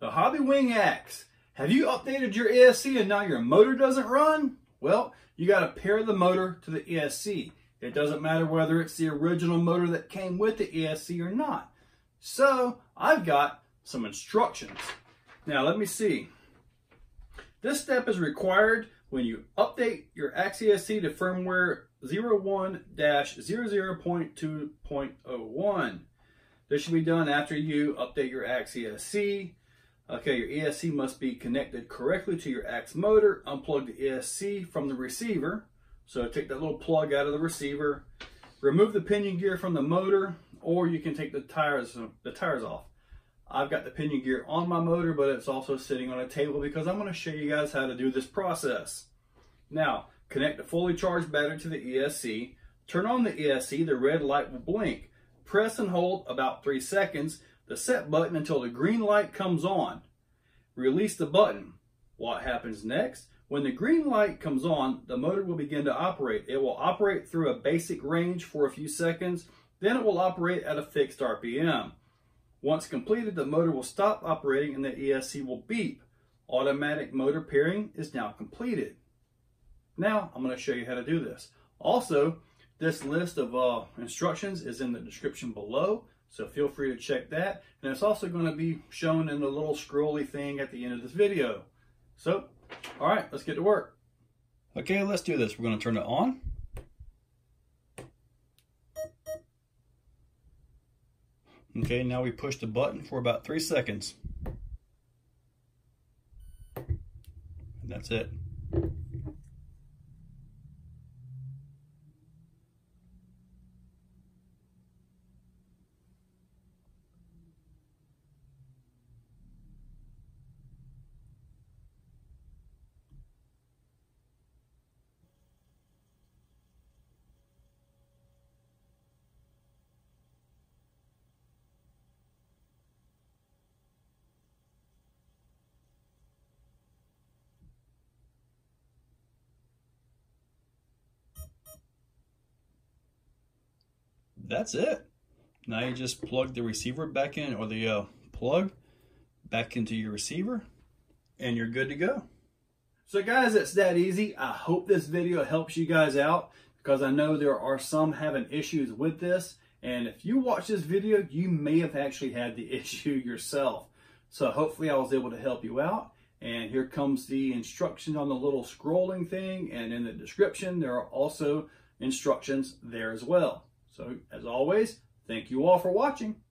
The Hobbywing Axe. Have you updated your ESC and now your motor doesn't run? Well, you got to pair the motor to the ESC. It doesn't matter whether it's the original motor that came with the ESC or not. So I've got some instructions. Now let me see. This step is required when you update your Axe ESC to firmware 01-00.2.01. This should be done after you update your Axe ESC. Okay, your ESC must be connected correctly to your Axe motor. Unplug the ESC from the receiver. So take that little plug out of the receiver. Remove the pinion gear from the motor, or you can take the tires off. I've got the pinion gear on my motor, but it's also sitting on a table because I'm going to show you guys how to do this process. Now, connect the fully charged battery to the ESC. Turn on the ESC, the red light will blink. Press and hold about 3 seconds, the set button until the green light comes on. Release the button. What happens next? When the green light comes on, the motor will begin to operate. It will operate through a basic range for a few seconds, then it will operate at a fixed RPM. Once completed, the motor will stop operating and the ESC will beep. Automatic motor pairing is now completed. Now, I'm going to show you how to do this. Also, this list of instructions is in the description below, so feel free to check that. And it's also going to be shown in the little scrolly thing at the end of this video. So, all right, let's get to work. Okay, let's do this. We're going to turn it on. Okay, now we push the button for about 3 seconds. And that's it. That's it. Now you just plug the receiver back in, or the plug back into your receiver, and you're good to go. So guys, it's that easy. I hope this video helps you guys out, because I know there are some having issues with this, and if you watch this video, you may have actually had the issue yourself. So hopefully I was able to help you out, and here comes the instructions on the little scrolling thing, and in the description there are also instructions there as well. So, as always, thank you all for watching.